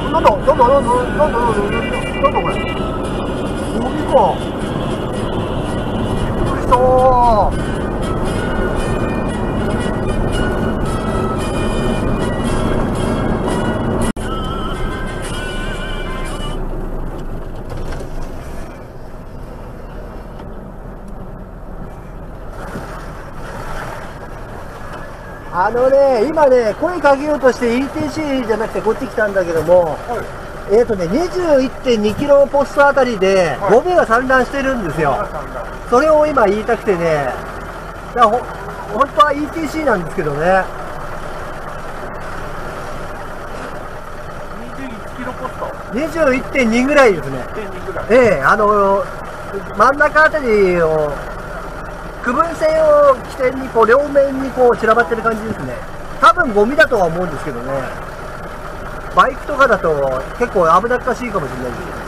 なんだこれ。ゴミか。びっくりしたー。今ね、声かけようとして ETC じゃなくてこっち来たんだけども、はい、21.2 キロポストあたりでゴミが散乱してるんですよ。はい、それを今言いたくてね、だから本当は ETC なんですけどね。21キロポスト ?21.2 ぐらいですね。真ん中あたりを区分線を起点にこう両面にこう散らばってる感じですね。多分ゴミだとは思うんですけどね。バイクとかだと結構危なっかしいかもしれないです。